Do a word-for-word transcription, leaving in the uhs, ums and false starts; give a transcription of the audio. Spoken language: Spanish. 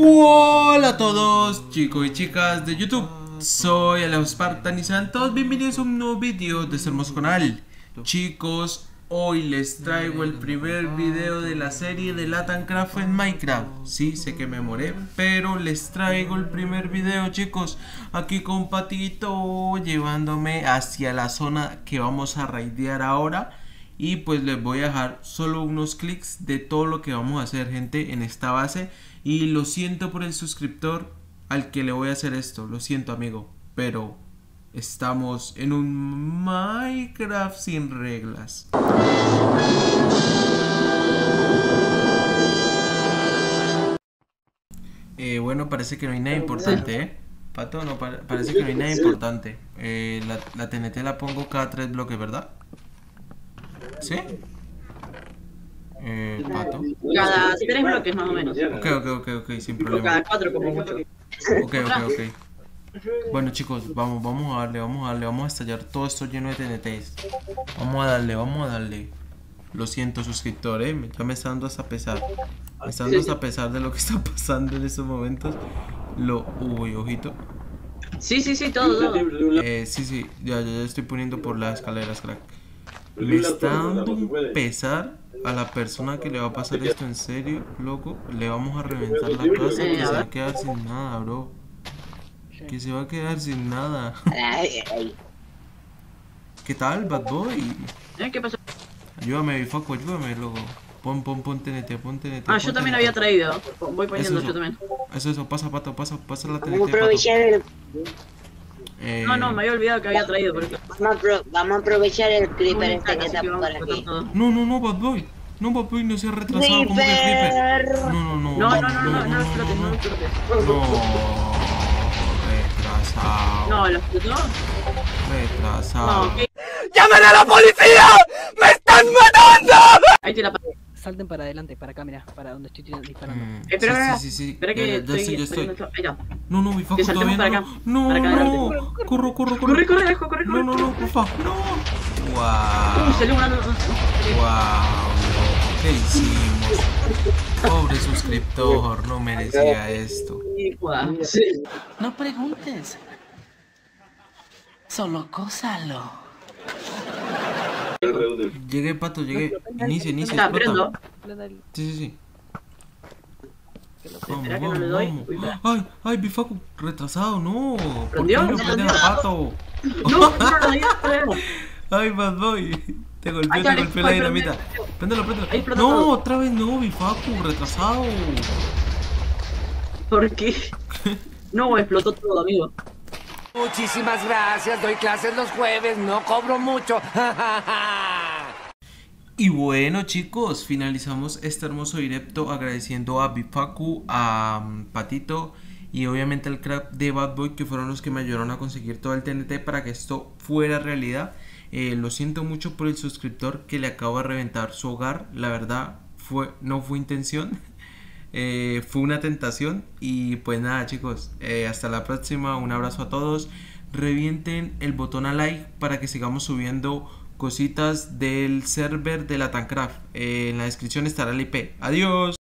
Hola a todos, chicos y chicas de YouTube. Soy AlejoSpartan y sean todos bienvenidos a un nuevo video de este hermoso canal. Chicos, hoy les traigo el primer video de la serie de LatamCraft en Minecraft. Sí, sé que me moré, pero les traigo el primer video, chicos. Aquí con Patito, llevándome hacia la zona que vamos a raidear ahora. Y pues les voy a dejar solo unos clics de todo lo que vamos a hacer, gente, en esta base. Y lo siento por el suscriptor al que le voy a hacer esto, lo siento, amigo. Pero estamos en un Minecraft sin reglas. Eh, bueno, parece que no hay nada importante, ¿eh? Pato, no, pa parece que no hay nada importante. Eh, la, la T N T la pongo cada tres bloques, ¿verdad? ¿Sí? Eh, Pato. Cada tres bloques más o menos. Ok, ok, ok, ok, sin problema. Cada cuatro como mucho. Ok, ok, ok. Bueno, chicos, vamos, vamos a darle, vamos a darle, vamos a estallar todo esto lleno de T N Ts. Vamos a darle, vamos a darle. Lo siento, suscriptores, ¿eh? Ya me está dando hasta pesar. Me está dando hasta pesar de lo que está pasando en estos momentos. Lo... Uy, ojito. Sí, sí, sí, todo, todo. Eh, sí, sí, ya, ya, ya estoy poniendo por las escaleras, crack. Le está dando un pesar a la persona que le va a pasar esto, en serio, loco. Le vamos a reventar la casa, que se va a quedar sin nada, bro. Que se va a quedar sin nada. ¿Qué tal, Bad Boy? ¿Qué pasó? Ayúdame, Bifaco, ayúdame, loco. Pon, pon, pon T N T, pon T N T. Ah, yo también había traído. Voy poniendo yo también. Eso, eso, pasa, Pato, pasa, pasa la T N T, Pato. Eh... No, no, me había olvidado que había traído, pero... Vamos, a vamos a aprovechar el creeper este que está por aquí. No, no, no, Bad Boy. No, Bad Boy, no se ha retrasado como que creeper. No, no, no. No, no, no, no, no, no, explotes, no, explotes. No, retrasado. No, ¿lo explotó? Retrasado. No, okay. ¡Llamen a la policía! ¡Me están matando! Ahí te la pasé. Salten para adelante, para acá, mira, para donde estoy disparando. Mm, eh, espera, sí, sí, sí. Espera que ya, ya estoy, estoy, ya estoy. Ahí está. No, no, mi Faco, todavía para no. Acá, no, para acá, no. Corro, corro, corro. Corre, corre, corre, corre. No, no, no, porfa. No. Wow. Uh, salió una, no, no, no. Wow. ¿Qué hicimos? Pobre suscriptor, no merecía esto. No preguntes. Solo cósalo. Llegué, Pato, llegué. Inicia, inicia. Sí, sí, sí. Vamos, vamos, vamos. Ay, ay, Bifaco, retrasado, no. ¿Por qué no prende a Pato? No, no, ay, Bad Boy. Te golpeó, te golpeó la dinamita. Préndelo, préndelo. No, otra vez no, Bifaco, retrasado. ¿Por qué? No, explotó todo, amigo. Muchísimas gracias, doy clases los jueves, no cobro mucho. Y bueno, chicos, finalizamos este hermoso directo agradeciendo a Bifaco, a Patito y obviamente al crack de Bad Boy, que fueron los que me ayudaron a conseguir todo el T N T para que esto fuera realidad. eh, Lo siento mucho por el suscriptor que le acabo de reventar su hogar. La verdad, fue, no fue intención. Eh, fue una tentación. Y pues nada, chicos, eh, hasta la próxima, un abrazo a todos. Revienten el botón a like para que sigamos subiendo cositas del server de LatamCraft. eh, En la descripción estará el I P. Adiós.